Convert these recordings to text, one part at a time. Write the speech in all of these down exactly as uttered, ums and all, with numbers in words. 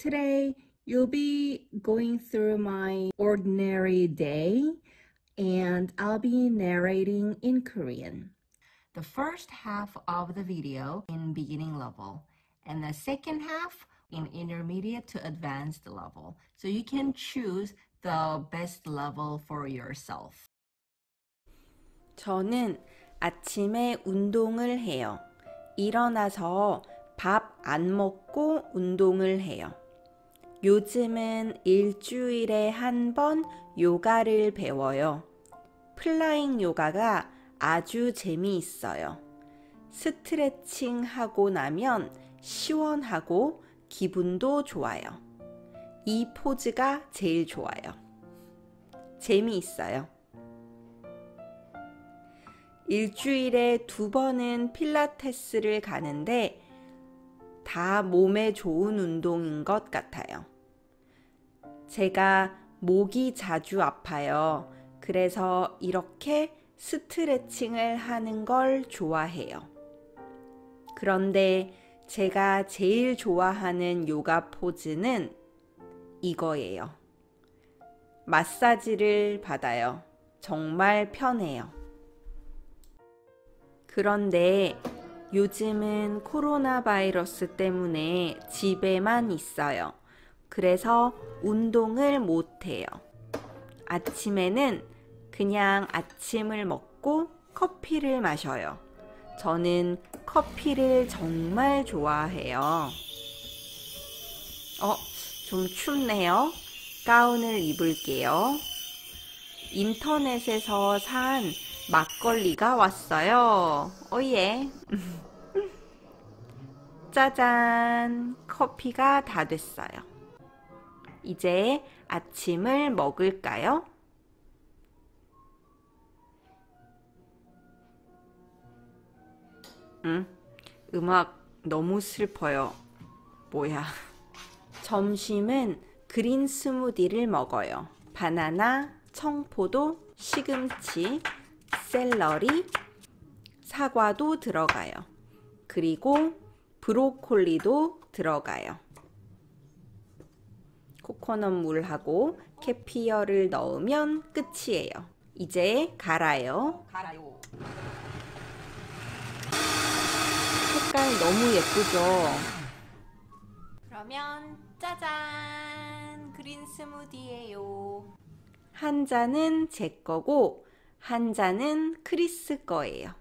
Today you'll be going through my ordinary day and I'll be narrating in Korean. The first half of the video in beginning level and the second half in intermediate to advanced level. So you can choose the best level for yourself. 저는 아침에 운동을 해요. 일어나서 밥 안 먹고 운동을 해요. 요즘은 일주일에 한 번 요가를 배워요. 플라잉 요가가 아주 재미있어요. 스트레칭 하고 나면 시원하고 기분도 좋아요. 이 포즈가 제일 좋아요. 재미있어요. 일주일에 두 번은 필라테스를 가는데 다 몸에 좋은 운동인 것 같아요. 제가 목이 자주 아파요. 그래서 이렇게 스트레칭을 하는 걸 좋아해요. 그런데 제가 제일 좋아하는 요가 포즈는 이거예요. 마사지를 받아요. 정말 편해요. 그런데 요즘은 코로나 바이러스 때문에 집에만 있어요. 그래서 운동을 못해요. 아침에는 그냥 아침을 먹고 커피를 마셔요. 저는 커피를 정말 좋아해요. 어, 좀 춥네요. 가운을 입을게요. 인터넷에서 산 막걸리가 왔어요. 오예. 짜잔! 커피가 다 됐어요. 이제 아침을 먹을까요? 음, 음악 너무 슬퍼요. 뭐야. 점심은 그린 스무디를 먹어요. 바나나, 청포도, 시금치, 샐러리, 사과도 들어가요. 그리고 브로콜리도 들어가요. 코코넛 물하고 캐피어를 넣으면 끝이에요. 이제 갈아요. 갈아요. 색깔 너무 예쁘죠? 그러면 짜잔! 그린 스무디예요. 한 잔은 제 거고 한 잔은 크리스 거예요.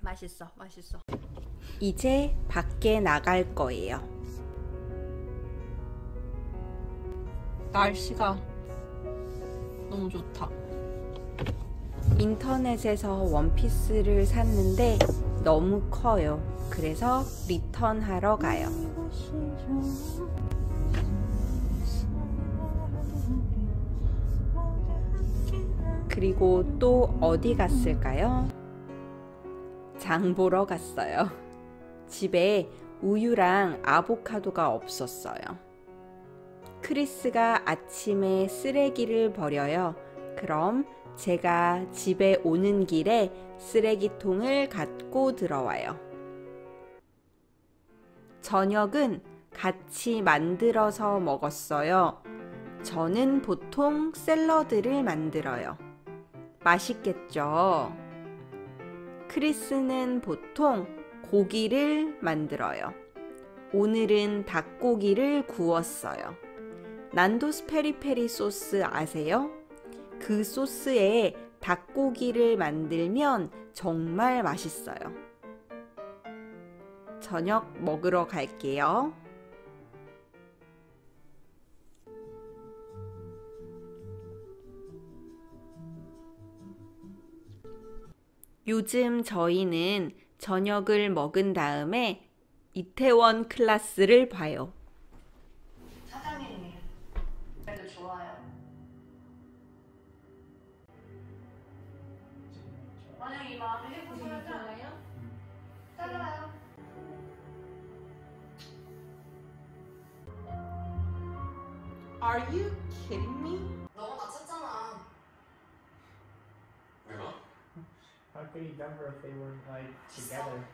맛있어, 맛있어. 이제 밖에 나갈 거예요. 날씨가 너무 좋다. 인터넷에서 원피스를 샀는데 너무 커요. 그래서 리턴하러 가요. 그리고 또 어디 갔을까요? 장 보러 갔어요. 집에 우유랑 아보카도가 없었어요. 크리스가 아침에 쓰레기를 버려요. 그럼 제가 집에 오는 길에 쓰레기통을 갖고 들어와요. 저녁은 같이 만들어서 먹었어요. 저는 보통 샐러드를 만들어요. 맛있겠죠? 크리스는 보통 고기를 만들어요. 오늘은 닭고기를 구웠어요. 난도스 페리페리 소스 아세요? 그 소스에 닭고기를 만들면 정말 맛있어요. 저녁 먹으러 갈게요. 요즘 저희는 저녁을 먹은 다음에 이태원 클라스를 봐요. 사장님, 그래도 좋아요. 만약에 이 마음을 해보시면 좋아요? 따라와요. Are you kidding me? 너무 다쳤잖아. 내가? could remember if they were like together.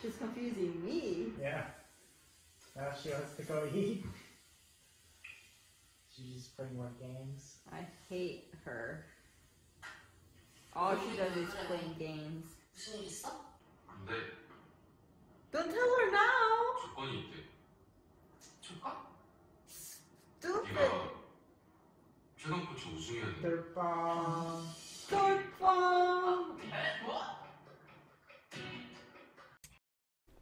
She's confusing me. Yeah. Now she wants to go eat. She's just playing more games. I hate her. All she does is play games. Don't tell her now. Stupid. 최상코치 우승해야 돼. 똘빵. 똘빵.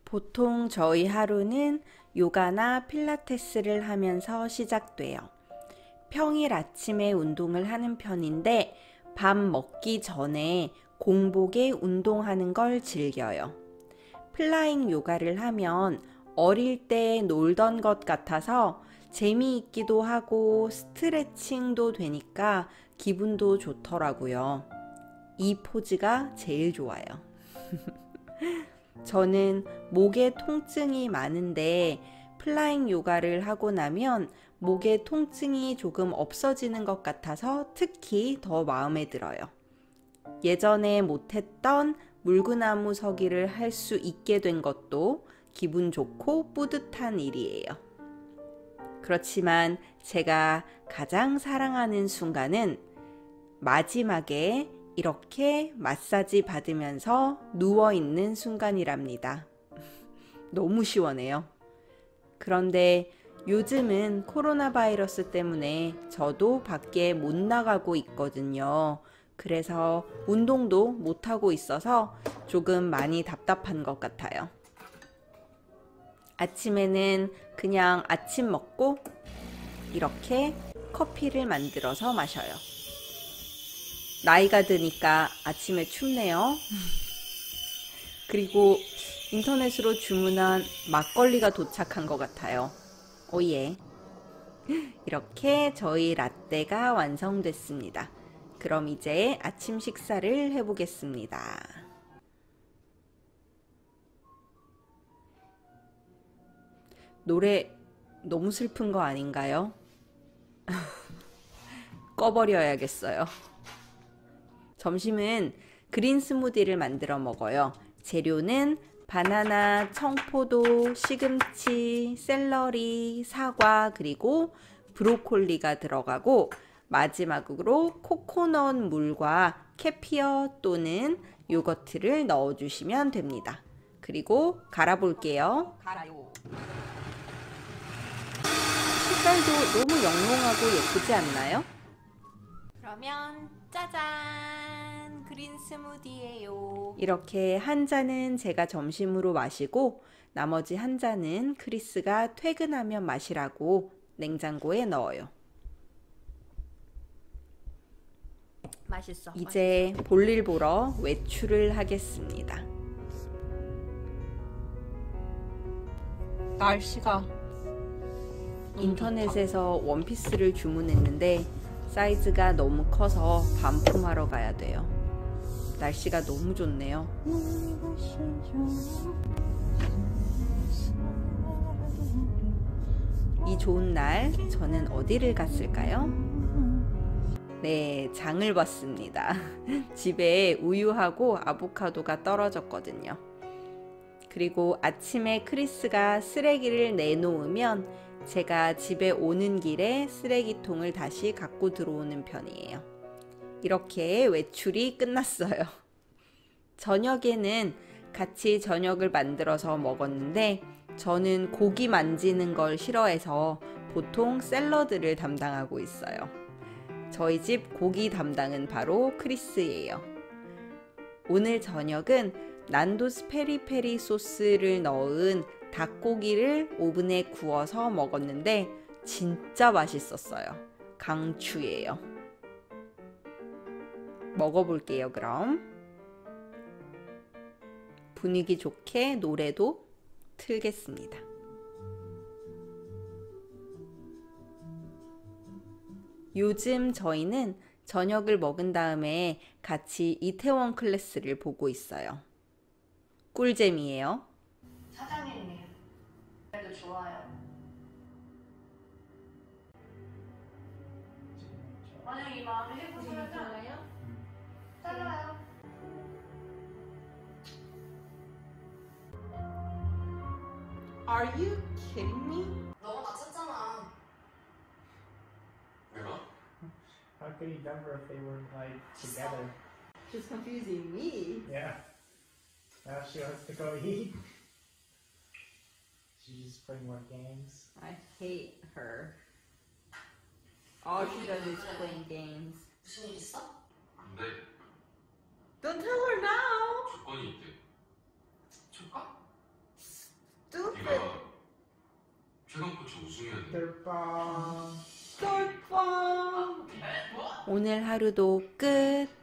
보통 저희 하루는 요가나 필라테스를 하면서 시작돼요. 평일 아침에 운동을 하는 편인데 밥 먹기 전에 공복에 운동하는 걸 즐겨요. 플라잉 요가를 하면 어릴 때 놀던 것 같아서 재미있기도 하고 스트레칭도 되니까 기분도 좋더라고요. 이 포즈가 제일 좋아요. 저는 목에 통증이 많은데 플라잉 요가를 하고 나면 목에 통증이 조금 없어지는 것 같아서 특히 더 마음에 들어요. 예전에 못했던 물구나무 서기를 할 수 있게 된 것도 기분 좋고 뿌듯한 일이에요. 그렇지만 제가 가장 사랑하는 순간은 마지막에 이렇게 마사지 받으면서 누워있는 순간이랍니다. 너무 시원해요. 그런데 요즘은 코로나 바이러스 때문에 저도 밖에 못 나가고 있거든요. 그래서 운동도 못하고 있어서 조금 많이 답답한 것 같아요. 아침에는 그냥 아침 먹고 이렇게 커피를 만들어서 마셔요. 나이가 드니까 아침에 춥네요. 그리고 인터넷으로 주문한 막걸리가 도착한 것 같아요. 오예. 이렇게 저희 라떼가 완성됐습니다. 그럼 이제 아침 식사를 해보겠습니다. 노래 너무 슬픈 거 아닌가요? 꺼버려야겠어요. 점심은 그린 스무디를 만들어 먹어요. 재료는 바나나, 청포도, 시금치, 샐러리, 사과, 그리고 브로콜리가 들어가고 마지막으로 코코넛 물과 캐피어 또는 요거트를 넣어주시면 됩니다. 그리고 갈아볼게요. 갈아요. 색깔도 너무 영롱하고 예쁘지 않나요? 그러면 짜잔! 그린 스무디예요. 이렇게 한 잔은 제가 점심으로 마시고 나머지 한 잔은 크리스가 퇴근하면 마시라고 냉장고에 넣어요. 맛있어. 이제 맛있어. 볼일 보러 외출을 하겠습니다. 날씨가 인터넷에서 원피스를 주문했는데 사이즈가 너무 커서 반품하러 가야 돼요. 날씨가 너무 좋네요. 이 좋은 날 저는 어디를 갔을까요? 네, 장을 봤습니다. 집에 우유하고 아보카도가 떨어졌거든요. 그리고 아침에 크리스가 쓰레기를 내놓으면 제가 집에 오는 길에 쓰레기통을 다시 갖고 들어오는 편이에요. 이렇게 외출이 끝났어요. 저녁에는 같이 저녁을 만들어서 먹었는데 저는 고기 만지는 걸 싫어해서 보통 샐러드를 담당하고 있어요. 저희 집 고기 담당은 바로 크리스예요. 오늘 저녁은 난도스 페리페리 소스를 넣은 닭고기를 오븐에 구워서 먹었는데 진짜 맛있었어요. 강추예요. 먹어볼게요. 그럼 분위기 좋게 노래도 틀겠습니다. 요즘 저희는 저녁을 먹은 다음에 같이 이태원 클래스를 보고 있어요. 꿀잼이에요. 사장님 좋아요. 만약 이 마음을 해보시면 살아요? 살아요. Are you kidding me? 너가 맞췄잖아. 내가? How could he remember if they were like together? She's confusing me. Yeah. Now she wants to go eat. She's just playing more games. I hate her. All she does is playing games. 무슨 일 있어? 근데. Don't tell her now. 조건이 있대. 조건? Stupid. 네가 최강코치 우승해야 돼. 돌빵. 돌빵. 오늘 하루도 끝.